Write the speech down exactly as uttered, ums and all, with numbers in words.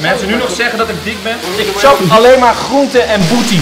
Mensen nu nog zeggen dat ik dik ben. Ik chop alleen maar groente en booty.